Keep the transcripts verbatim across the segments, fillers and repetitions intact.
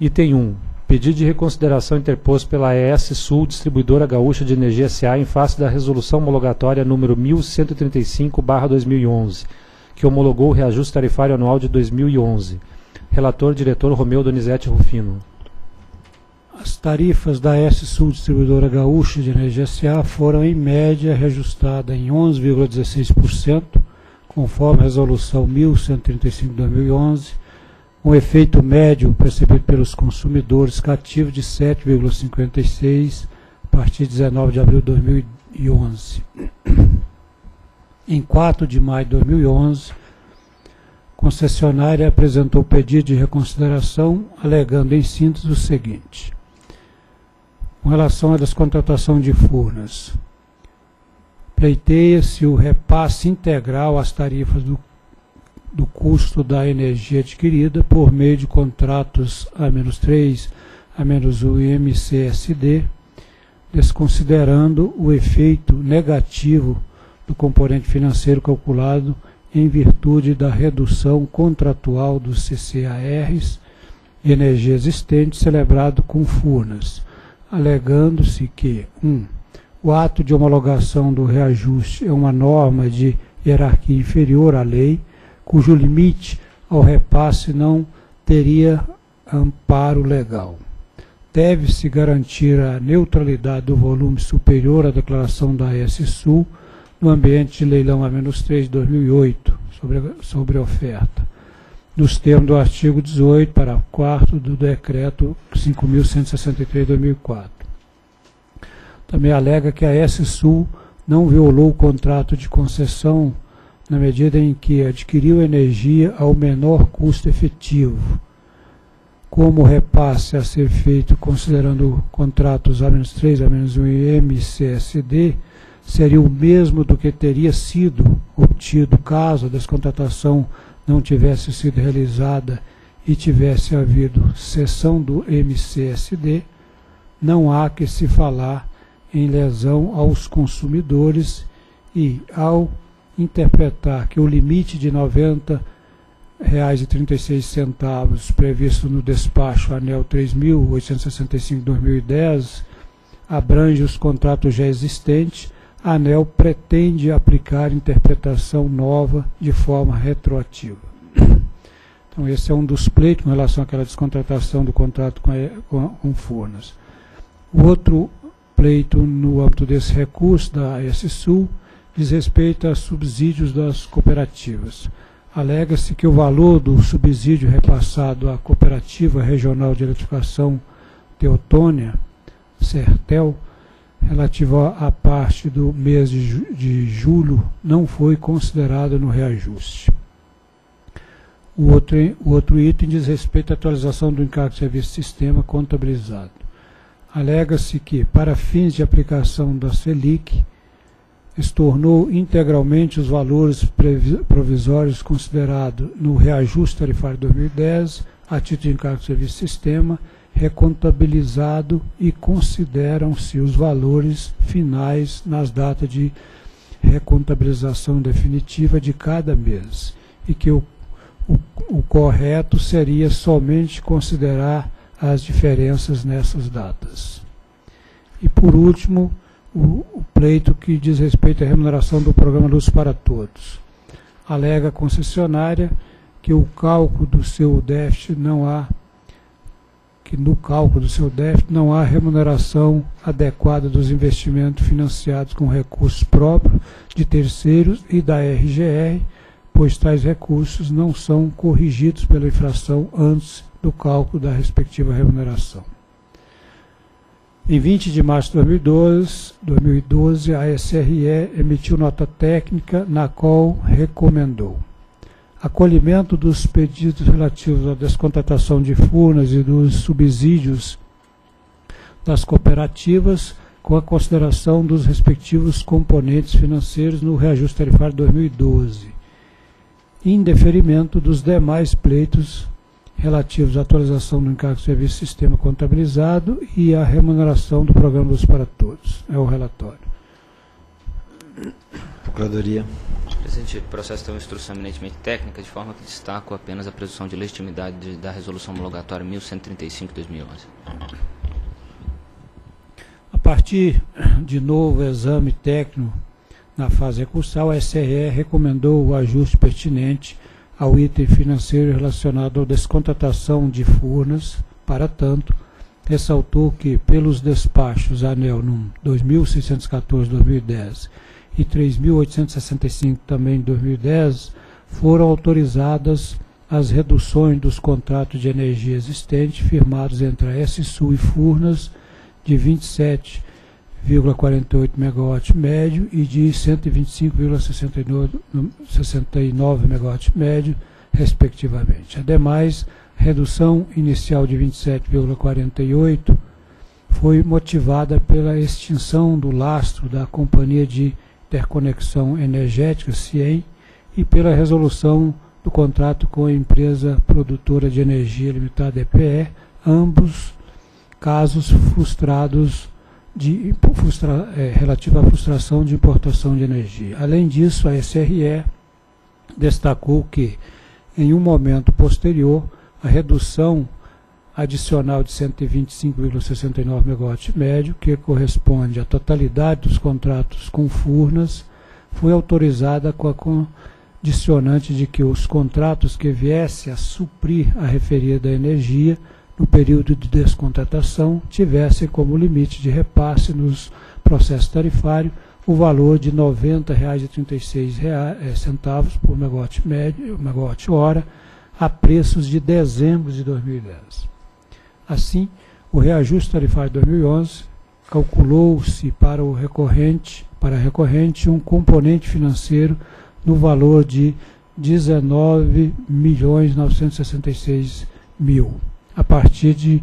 Item um. Pedido de reconsideração interposto pela A E S Sul Distribuidora Gaúcha de Energia S A em face da Resolução Homologatória nº mil cento e trinta e cinco barra dois mil e onze, que homologou o reajuste tarifário anual de dois mil e onze. Relator, diretor Romeu Donizete Rufino. As tarifas da A E S Sul Distribuidora Gaúcha de Energia S A foram, em média, reajustadas em onze vírgula dezesseis por cento, conforme a Resolução mil cento e trinta e cinco barra dois mil e onze, um efeito médio percebido pelos consumidores cativo de sete vírgula cinquenta e seis a partir de dezenove de abril de dois mil e onze. Em quatro de maio de dois mil e onze, a concessionária apresentou pedido de reconsideração, alegando em síntese o seguinte. Com relação à descontratação de Furnas, pleiteia-se o repasse integral às tarifas do do custo da energia adquirida por meio de contratos A três, A um e M C S D, desconsiderando o efeito negativo do componente financeiro calculado em virtude da redução contratual dos C C A Rs de energia existente celebrado com Furnas, alegando-se que um Um, o ato de homologação do reajuste é uma norma de hierarquia inferior à lei, cujo limite ao repasse não teria amparo legal. Deve-se garantir a neutralidade do volume superior à declaração da A E S Sul no ambiente de leilão A três de dois mil e oito, sobre, sobre a oferta, nos termos do artigo dezoito, parágrafo quarto do Decreto cinco mil cento e sessenta e três de dois mil e quatro. Também alega que a A E S Sul não violou o contrato de concessão na medida em que adquiriu energia ao menor custo efetivo, como o repasse a ser feito considerando contratos A três, A um e M C S D, seria o mesmo do que teria sido obtido caso a descontratação não tivesse sido realizada e tivesse havido cessão do M C S D, não há que se falar em lesão aos consumidores e ao interpretar que o limite de noventa reais e trinta e seis centavos previsto no despacho ANEEL três mil oitocentos e sessenta e cinco barra dois mil e dez abrange os contratos já existentes, a ANEEL pretende aplicar interpretação nova de forma retroativa. Então esse é um dos pleitos com relação àquela descontratação do contrato com Furnas. O outro pleito no âmbito desse recurso da A E S Sul diz respeito a subsídios das cooperativas. Alega-se que o valor do subsídio repassado à Cooperativa Regional de Eletrificação Teotônia, CERTEL, relativa à parte do mês de julho, não foi considerado no reajuste. O outro, o outro item diz respeito à atualização do encargo de serviço sistema contabilizado. Alega-se que, para fins de aplicação da SELIC, estornou integralmente os valores provisórios considerados no reajuste tarifário dois mil e dez, a título de encargo de serviço sistema, recontabilizado e consideram-se os valores finais nas datas de recontabilização definitiva de cada mês, e que o, o, o correto seria somente considerar as diferenças nessas datas. E por último, o pleito que diz respeito à remuneração do programa Luz para Todos. Alega a concessionária que o cálculo do seu déficit não há, que no cálculo do seu déficit não há remuneração adequada dos investimentos financiados com recursos próprios de terceiros e da R G R, pois tais recursos não são corrigidos pela inflação antes do cálculo da respectiva remuneração. Em vinte de março de dois mil e doze, a S R E emitiu nota técnica na qual recomendou acolhimento dos pedidos relativos à descontratação de Furnas e dos subsídios das cooperativas com a consideração dos respectivos componentes financeiros no reajuste tarifário dois mil e doze, em deferimento dos demais pleitos relativos à atualização do encargo de serviço sistema contabilizado e à remuneração do programa Luz para Todos. É o relatório. Procuradoria. Presidente, o processo tem uma instrução eminentemente técnica, de forma que destaco apenas a presunção de legitimidade de, da Resolução Homologatória mil cento e trinta e cinco barra dois mil e onze. A partir de novo exame técnico na fase recursal, a S R E recomendou o ajuste pertinente ao item financeiro relacionado à descontratação de Furnas. Para tanto, ressaltou que, pelos despachos ANEEL número dois mil seiscentos e catorze barra dois mil e dez e três mil oitocentos e sessenta e cinco também dois mil e dez, foram autorizadas as reduções dos contratos de energia existentes firmados entre a AES Sul e Furnas de vinte e sete vírgula quarenta e oito megawatt médio e de cento e vinte e cinco vírgula sessenta e nove megawatt médio, respectivamente. Ademais, a redução inicial de vinte e sete vírgula quarenta e oito foi motivada pela extinção do lastro da Companhia de Interconexão Energética, C I E M, e pela resolução do contrato com a Empresa Produtora de Energia Limitada, E P E, ambos casos frustrados de frustra, é, relativa à frustração de importação de energia. Além disso, a S R E destacou que, em um momento posterior, a redução adicional de cento e vinte e cinco vírgula sessenta e nove megawatt médio, que corresponde à totalidade dos contratos com Furnas, foi autorizada com a condicionante de que os contratos que viessem a suprir a referida energia no período de descontratação tivessem como limite de repasse nos processos tarifários o valor de noventa reais e trinta e seis centavos por megawatt médio, megawatt hora, a preços de dezembro de dois mil e dez. Assim, o reajuste tarifário de dois mil e onze calculou-se para o recorrente, para a recorrente um componente financeiro no valor de dezenove milhões novecentos e sessenta e seis mil, a partir de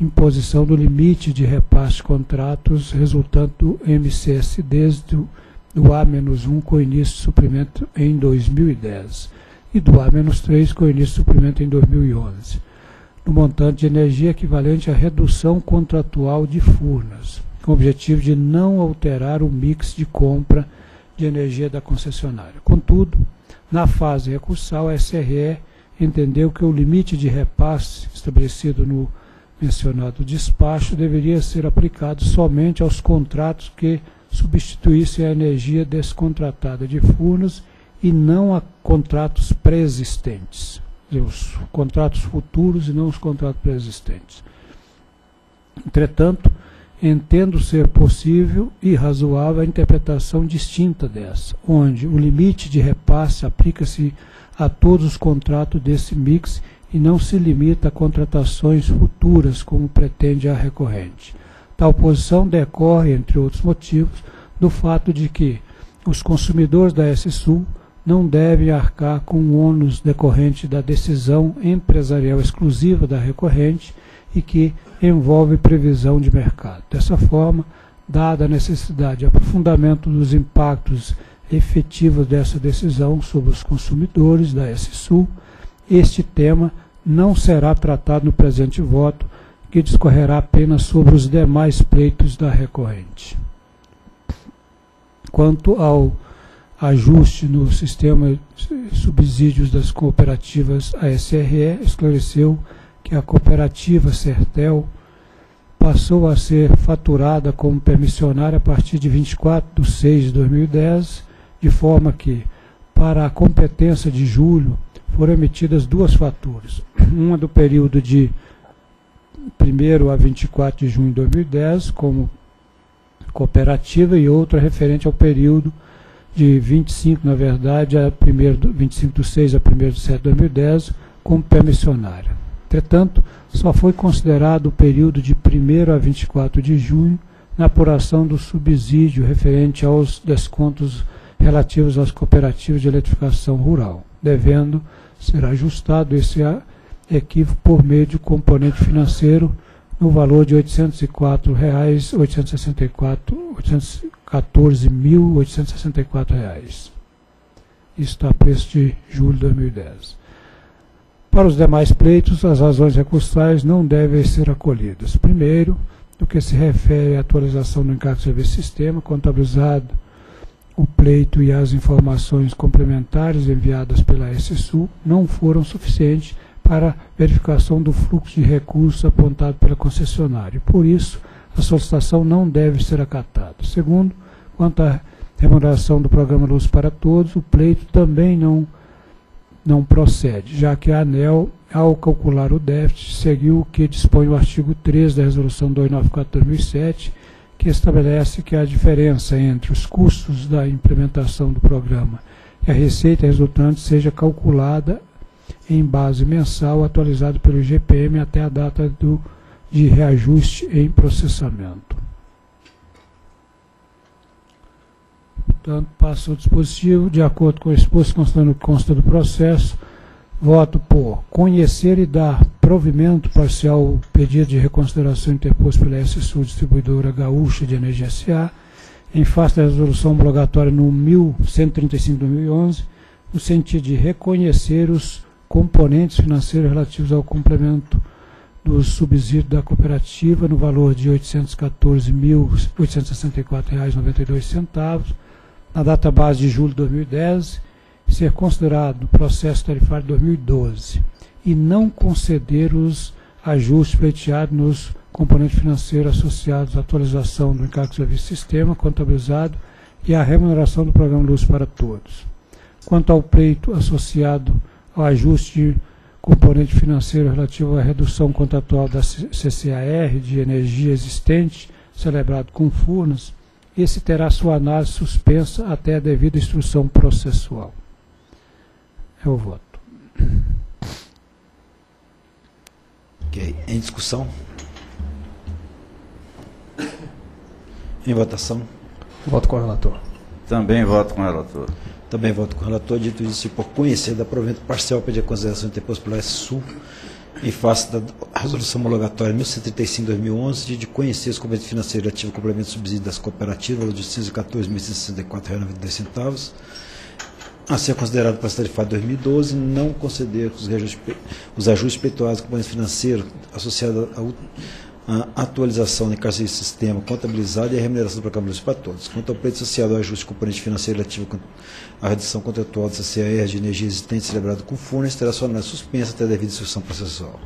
imposição do limite de repasse de contratos resultante do M C S D do, do A menos um com início de suprimento em dois mil e dez. E do A menos três com início de suprimento em dois mil e onze, no montante de energia equivalente à redução contratual de Furnas, com o objetivo de não alterar o mix de compra de energia da concessionária. Contudo, na fase recursal, a S R E entendeu que o limite de repasse estabelecido no mencionado despacho deveria ser aplicado somente aos contratos que substituíssem a energia descontratada de Furnas e não a contratos pré-existentes, os contratos futuros e não os contratos pré-existentes. Entretanto, entendo ser possível e razoável a interpretação distinta dessa, onde o limite de repasse aplica-se a todos os contratos desse mix e não se limita a contratações futuras, como pretende a recorrente. Tal posição decorre, entre outros motivos, do fato de que os consumidores da AES Sul não deve arcar com o ônus decorrente da decisão empresarial exclusiva da recorrente e que envolve previsão de mercado. Dessa forma, dada a necessidade de aprofundamento dos impactos efetivos dessa decisão sobre os consumidores da AES Sul, este tema não será tratado no presente voto, que discorrerá apenas sobre os demais pleitos da recorrente. Quanto ao ajuste no sistema de subsídios das cooperativas, a S R E esclareceu que a cooperativa CERTEL passou a ser faturada como permissionária a partir de vinte e quatro de seis de dois mil e dez, de forma que, para a competência de julho, foram emitidas duas faturas, uma do período de primeiro a vinte e quatro de junho de dois mil e dez, como cooperativa, e outra referente ao período de vinte e cinco, na verdade, a primeiro, vinte e cinco de seis a primeiro de sete de dois mil e dez, como permissionária. Entretanto, só foi considerado o período de primeiro a vinte e quatro de junho na apuração do subsídio referente aos descontos relativos às cooperativas de eletrificação rural, devendo ser ajustado esse equívoco por meio de componente financeiro no valor de oitocentos e quatro reais, oitocentos e sessenta e quatro, oitocentos e catorze mil oitocentos e sessenta e quatro reais. Isso está a preço de julho de dois mil e dez. Para os demais pleitos, as razões recursais não devem ser acolhidas. Primeiro, no que se refere à atualização do encargo de serviço sistema, contabilizado o pleito e as informações complementares enviadas pela A E S Sul não foram suficientes para verificação do fluxo de recursos apontado pela concessionária. Por isso, a solicitação não deve ser acatada. Segundo, quanto à remuneração do programa Luz para Todos, o pleito também não, não procede, já que a ANEEL, ao calcular o déficit, seguiu o que dispõe o artigo três da Resolução duzentos e noventa e quatro de dois mil e sete, que estabelece que a diferença entre os custos da implementação do programa e a receita resultante seja calculada em base mensal atualizada pelo I G P M até a data do, de reajuste em processamento. Portanto, passo ao dispositivo. De acordo com o exposto, constando o que consta do processo, voto por conhecer e dar provimento parcial ao pedido de reconsideração interposto pela A E S Sul Distribuidora Gaúcha de Energia S A em face da Resolução Homologatória número mil cento e trinta e cinco de dois mil e onze, no sentido de reconhecer os componentes financeiros relativos ao complemento do subsídio da cooperativa no valor de oitocentos e quatorze mil oitocentos e sessenta e quatro reais e noventa e dois centavos, na data base de julho de dois mil e dez, ser considerado o processo tarifário de dois mil e doze e não conceder os ajustes pleiteados nos componentes financeiros associados à atualização do encargo de serviço sistema contabilizado e à remuneração do programa Luz para Todos. Quanto ao pleito associado ao ajuste de componente financeiro relativo à redução contratual da C C A R de energia existente, celebrado com Furnas, esse terá sua análise suspensa até a devida instrução processual. É o voto. Ok. Em discussão? Em votação? Voto com o relator. Também voto com o relator. Também voto com o relator. Dito isso, por conhecer da provimento parcial pedir a consideração interposto pela A E S Sul em face da resolução homologatória mil cento e trinta e cinco de dois mil e onze, de conhecer os componentes financeiros relativos ao complemento de subsídio das cooperativas de oitocentos e quatorze mil cento e sessenta e quatro reais e noventa e dois centavos, a ser considerado para a tarifária de dois mil e doze, não conceder os, os ajustes peituais do componente financeiro associado à atualização de encargo de sistema contabilizado e a remuneração do programa Luz para Todos. Quanto ao pleito associado ao ajuste do componente financeiro relativo à redução contratual da C C A R de energia existente celebrado com Furnas, terá sua análise suspensa até a devida instrução processual.